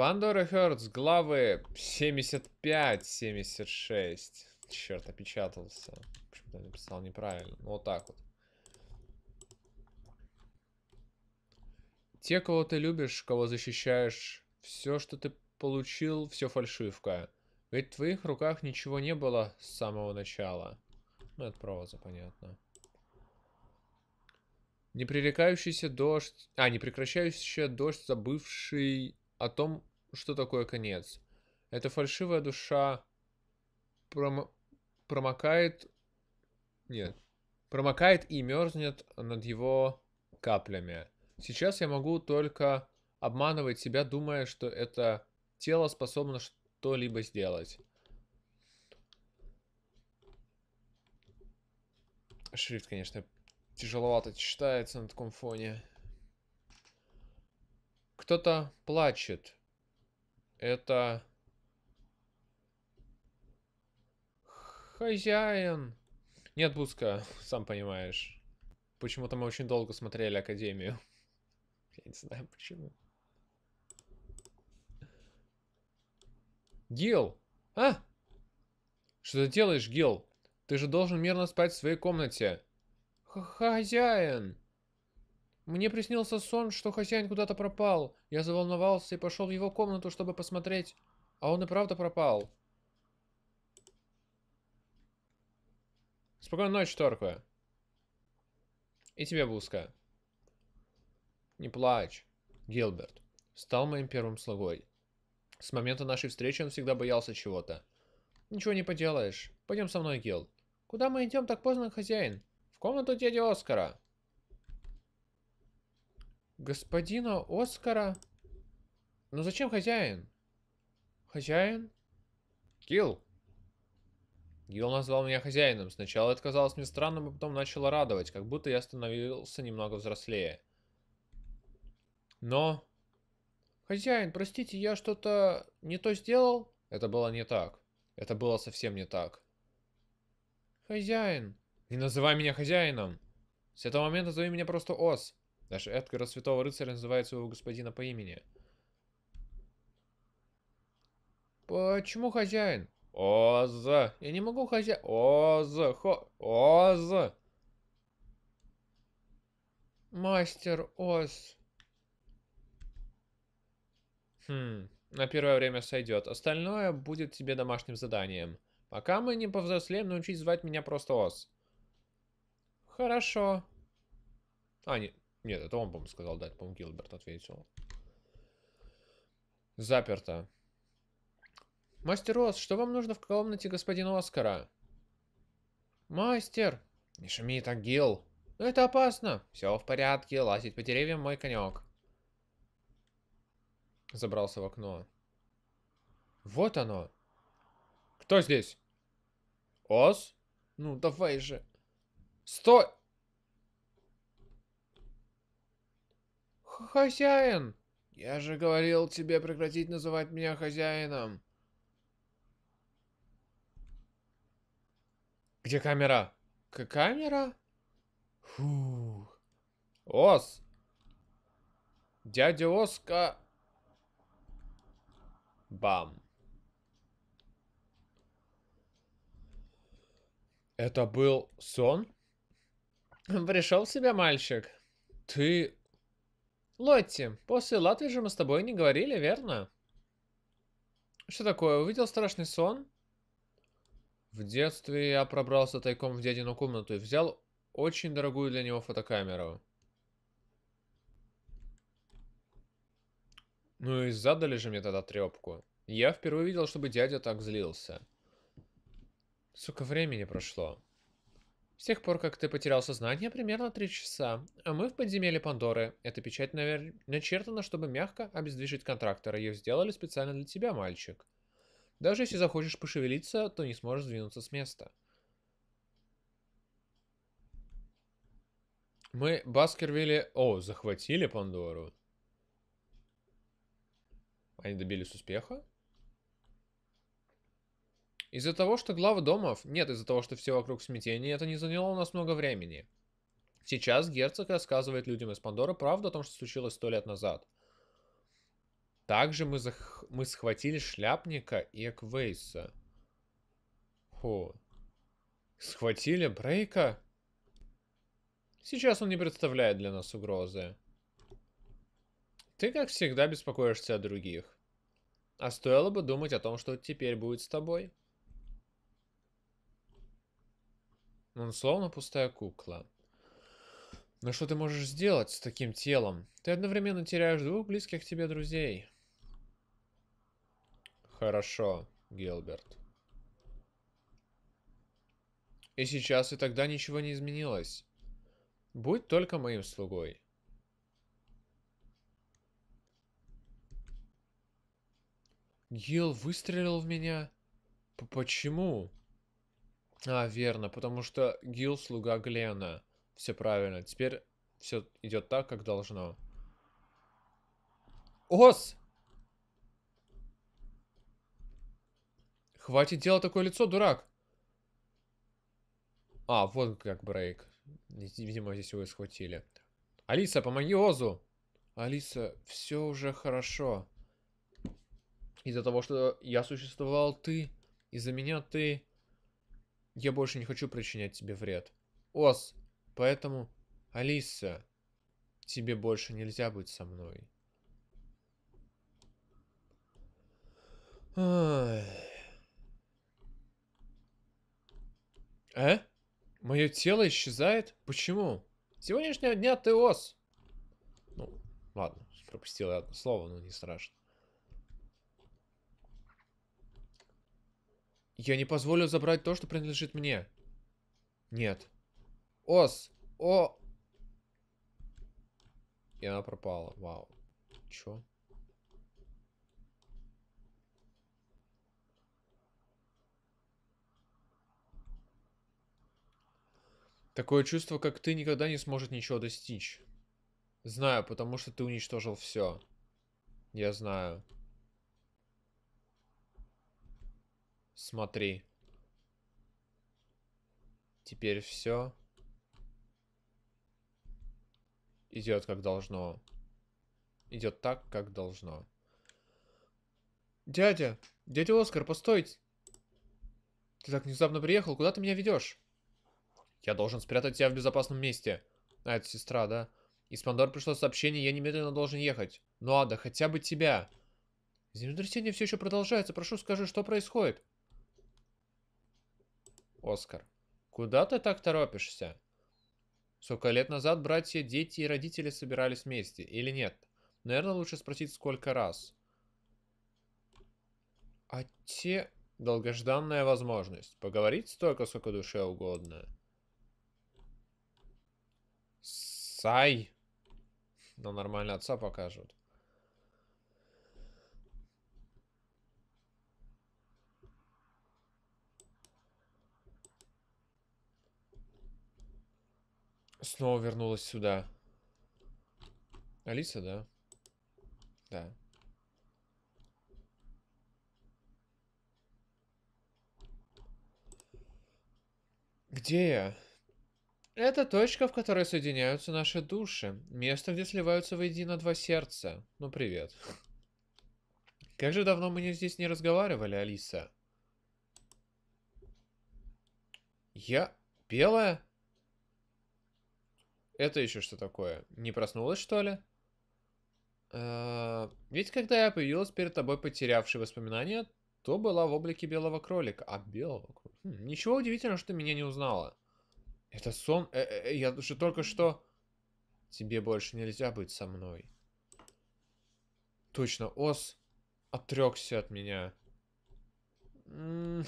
Пандора Хёрдс, главы 75-76. Черт, опечатался. Почему-то написал неправильно. Вот так вот. Те, кого ты любишь, кого защищаешь, все, что ты получил, все фальшивка. Ведь в твоих руках ничего не было с самого начала. Ну, это проза, понятно. Непререкающийся дождь... А, непрекращающийся дождь, забывший о том, что такое конец. Эта фальшивая душа промокает... Нет. Промокает и мерзнет над его каплями. Сейчас я могу только обманывать себя, думая, что это тело способно что-либо сделать. Шрифт, конечно, тяжеловато читается на таком фоне. Кто-то плачет. Это... Хозяин. Нет, Буска, сам понимаешь. Почему-то мы очень долго смотрели Академию. Я не знаю почему. Гил! А? Что ты делаешь, Гил? Ты же должен мирно спать в своей комнате. Хозяин! Мне приснился сон, что хозяин куда-то пропал. Я заволновался и пошел в его комнату, чтобы посмотреть. А он и правда пропал. Спокойной ночи, Торка. И тебе, Буска. Не плачь. Гилберт стал моим первым слугой. С момента нашей встречи он всегда боялся чего-то. Ничего не поделаешь. Пойдем со мной, Гил. Куда мы идем так поздно, хозяин? В комнату дяди Оскара. Господина Оскара? Ну зачем хозяин? Хозяин? Гил. Гил назвал меня хозяином. Сначала это казалось мне странным, а потом начало радовать, как будто я становился немного взрослее. Но... Хозяин, простите, я что-то не то сделал? Это было не так. Это было совсем не так. Хозяин. Не называй меня хозяином. С этого момента зови меня просто Оз. Даже Эдгар Святого Рыцаря называет своего господина по имени. Почему хозяин? Оз. Я не могу хозяин. Оз. Оз. Мастер Оз. На первое время сойдет. Остальное будет тебе домашним заданием. Пока мы не повзрослеем, научись звать меня просто Оз. Хорошо. А, нет. Нет, это он, по-моему, сказал, да, по-моему, Гилберт ответил. Заперто. Мастер Оз, что вам нужно в комнате господина Оскара? Мастер! Не шуми так, Гил. Но это опасно. Все в порядке, лазить по деревьям мой конек. Забрался в окно. Вот оно. Кто здесь? Оз? Ну, давай же. Стой! Хозяин! Я же говорил тебе прекратить называть меня хозяином. Где камера? Камера? Фух. Оз! Дядя Озка... Бам. Это был сон? Пришел в себя, мальчик. Ты... Лотти, после Латвии же мы с тобой не говорили, верно? Что такое? Увидел страшный сон? В детстве я пробрался тайком в дядину комнату и взял очень дорогую для него фотокамеру. Ну и задали же мне тогда трепку. Я впервые видел, чтобы дядя так злился. Сука, времени прошло. С тех пор, как ты потерял сознание, примерно 3 часа. А мы в подземелье Пандоры. Эта печать начертана, чтобы мягко обездвижить контрактора. Ее сделали специально для тебя, мальчик. Даже если захочешь пошевелиться, то не сможешь двинуться с места. Мы Баскервилли... О, захватили Пандору. Они добились успеха? Из-за того, что главы домов... Нет, из-за того, что все вокруг смятения, это не заняло у нас много времени. Сейчас герцог рассказывает людям из Пандоры правду о том, что случилось 100 лет назад. Также мы схватили шляпника и Квейса. Хо. Схватили Брейка? Сейчас он не представляет для нас угрозы. Ты, как всегда, беспокоишься о других. А стоило бы думать о том, что теперь будет с тобой. Он словно пустая кукла. Но что ты можешь сделать с таким телом? Ты одновременно теряешь двух близких тебе друзей. Хорошо, Гилберт. И сейчас, и тогда ничего не изменилось. Будь только моим слугой. Гил выстрелил в меня? Почему? А, верно, потому что Гил слуга Глена. Все правильно. Теперь все идет так, как должно. Оз! Хватит делать такое лицо, дурак! А, вот как Брейк. Видимо, здесь его и схватили. Алиса, помоги Озу! Алиса, все уже хорошо. Из-за того, что я существовал, ты. Из-за меня ты. Я больше не хочу причинять тебе вред. Оз, поэтому, Алиса, тебе больше нельзя быть со мной. Мое тело исчезает? Почему? С сегодняшнего дня ты Оз. Ну, ладно, пропустил я одно слово, но не страшно. Я не позволю забрать то, что принадлежит мне. Нет. Оз! О! И она пропала. Вау. Чё? Такое чувство, как ты никогда не сможет ничего достичь. Знаю, потому что ты уничтожил все. Я знаю. Смотри. Теперь все идет как должно. Идет так, как должно. Дядя! Дядя Оскар, постойте! Ты так внезапно приехал, куда ты меня ведешь? Я должен спрятать тебя в безопасном месте. А, это сестра, да? Из Пандоры пришло сообщение, я немедленно должен ехать. Ну, Ада, хотя бы тебя. Землетрясение все еще продолжается, прошу, скажи, что происходит? Оскар, куда ты так торопишься? Сколько лет назад братья, дети и родители собирались вместе, или нет? Наверное, лучше спросить, сколько раз. А те... долгожданная возможность. Поговорить столько, сколько душе угодно. Сай! Но нормально отца покажут. Снова вернулась сюда. Алиса, да? Да. Где я? Это точка, в которой соединяются наши души. Место, где сливаются воедино два сердца. Ну, привет. Как же давно мы здесь не разговаривали, Алиса? Я белая? Это еще что такое? Не проснулась, что ли? Ведь когда я появилась перед тобой, потерявшей воспоминания, то была в облике белого кролика. А, белого кролика. Ничего удивительного, что ты меня не узнала. Это сон? Я же только что... Тебе больше нельзя быть со мной. Точно, Оз отрекся от меня. Ну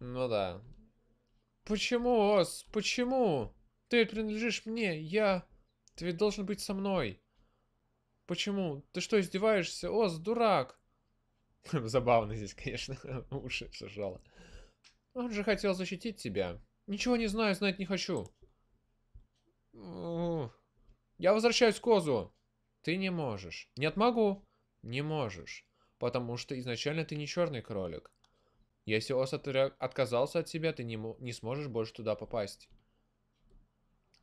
да. Почему, Оз? Почему? Ты принадлежишь мне, я... Ты ведь должен быть со мной. Почему? Ты что, издеваешься? Оз, дурак! Забавно здесь, конечно, уши сжало. Он же хотел защитить тебя. Ничего не знаю, знать не хочу. Я возвращаюсь к Озу. Ты не можешь. Нет, могу. Не можешь. Потому что изначально ты не черный кролик. Если Оз отказался от тебя, ты не сможешь больше туда попасть.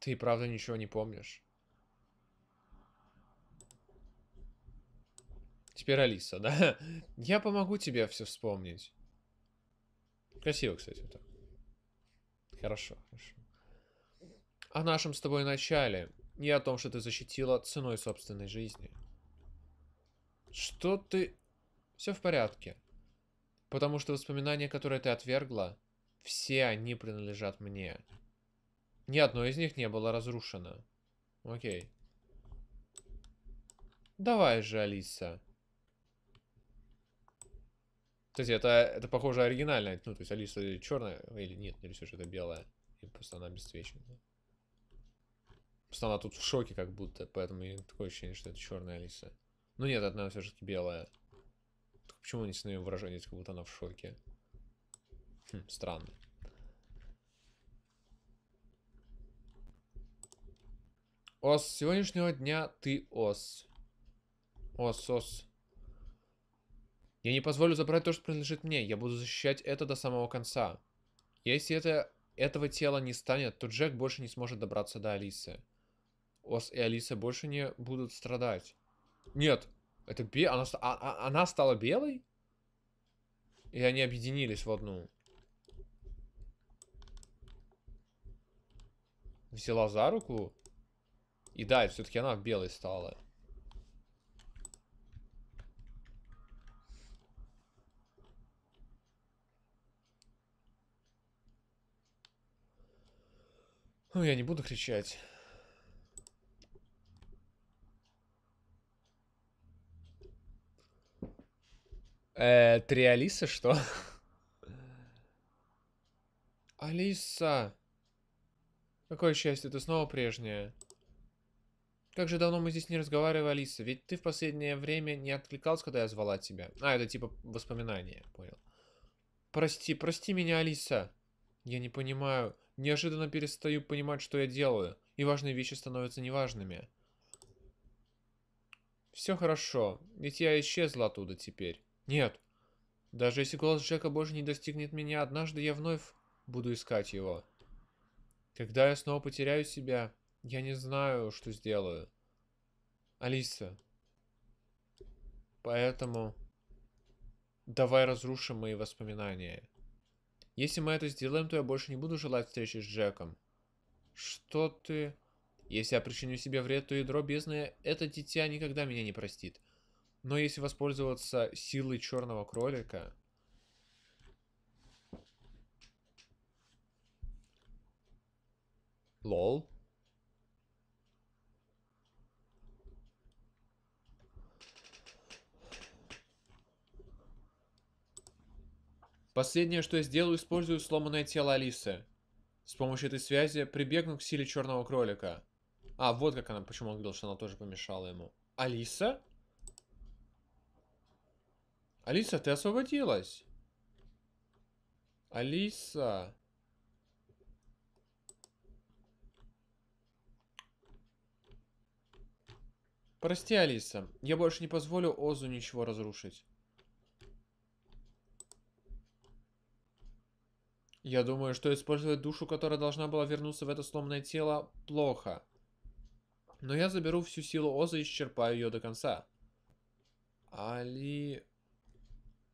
Ты, правда, ничего не помнишь. Теперь Алиса, да? Я помогу тебе все вспомнить. Красиво, кстати, вот так. Хорошо, хорошо. О нашем с тобой начале. И о том, что ты защитила ценой собственной жизни. Что ты... Все в порядке. Потому что воспоминания, которые ты отвергла, все они принадлежат мне. Ни одно из них не было разрушено. Окей. Давай же, Алиса. Кстати, это похоже оригинальная. Ну, то есть Алиса черная или нет, или все же это белая. И просто она бесцветная. Просто она тут в шоке как будто, поэтому такое ощущение, что это черная Алиса. Ну нет, одна все-таки белая. Так почему не с ней выражение, как будто она в шоке? Хм, странно. Оз, с сегодняшнего дня ты Оз. Оз. Я не позволю забрать то, что принадлежит мне. Я буду защищать это до самого конца. Если этого тела не станет, то Джек больше не сможет добраться до Алисы. Оз и Алиса больше не будут страдать. Нет, это она стала белой? И они объединились в одну. Взяла за руку. И да, все-таки она белой стала. Ну, я не буду кричать. Три Алисы, что? Алиса! Какое счастье, ты снова прежняя. Как же давно мы здесь не разговаривали, Алиса. Ведь ты в последнее время не откликалась, когда я звала тебя. А, это типа воспоминания, понял. Прости меня, Алиса. Я не понимаю... Неожиданно перестаю понимать, что я делаю, и важные вещи становятся неважными. Все хорошо, ведь я исчезла оттуда теперь. Нет, даже если голос Джека больше не достигнет меня, однажды я вновь буду искать его. Когда я снова потеряю себя, я не знаю, что сделаю. Алиса, поэтому давай разрушим мои воспоминания. Если мы это сделаем, то я больше не буду желать встречи с Джеком. Что ты? Если я причиню себе вред, то ядро бездны, это дитя никогда меня не простит. Но если воспользоваться силой черного кролика... Лол. Последнее, что я сделаю, использую сломанное тело Алисы. С помощью этой связи прибегну к силе черного кролика. А, вот как она, почему он говорил, что она тоже помешала ему. Алиса? Алиса, ты освободилась. Алиса. Прости, Алиса. Я больше не позволю Озу ничего разрушить. Я думаю, что использовать душу, которая должна была вернуться в это сломанное тело, плохо. Но я заберу всю силу Оза и исчерпаю ее до конца.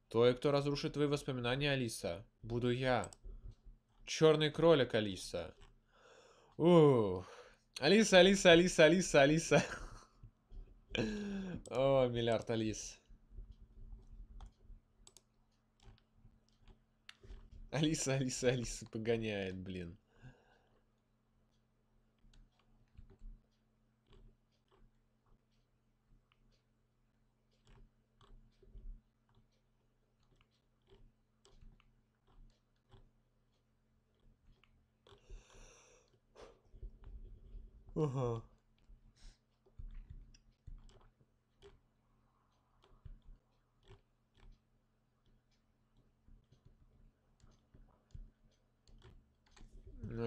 Той, кто разрушит твои воспоминания, Алиса, буду я. Черный кролик, Алиса. Ух. Алиса. О, миллиард Алис. Алиса погоняет, блин. Ага.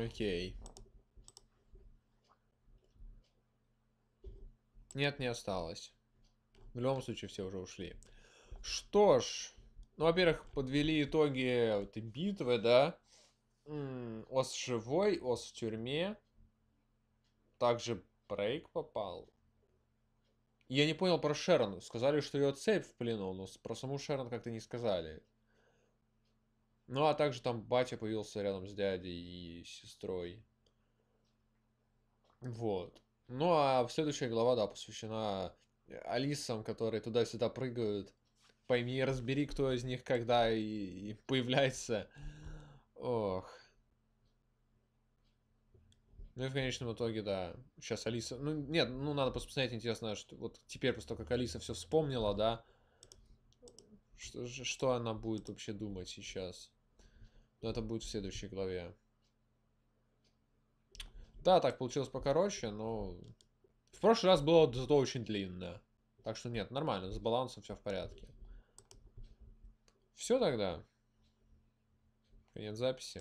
Окей. Нет, не осталось. В любом случае, все уже ушли. Что ж. Ну, во-первых, подвели итоги этой битвы, да? Оз живой, Оз в тюрьме. Также Брейк попал. Я не понял про Шерон. Сказали, что ее цепь в плену, но про саму Шерон как-то не сказали. Ну, а также там батя появился рядом с дядей и сестрой. Вот. Ну, а следующая глава, да, посвящена Алисам, которые туда-сюда прыгают. Пойми и разбери, кто из них когда и появляется. Ох. Ну и в конечном итоге, да, сейчас Алиса... Ну, нет, ну надо посмотреть, интересно, что вот теперь, после того, как Алиса все вспомнила, да, что она будет вообще думать сейчас. Но это будет в следующей главе. Да, так получилось покороче, но... В прошлый раз было зато очень длинно. Так что нет, нормально, с балансом все в порядке. Все тогда. Конец записи.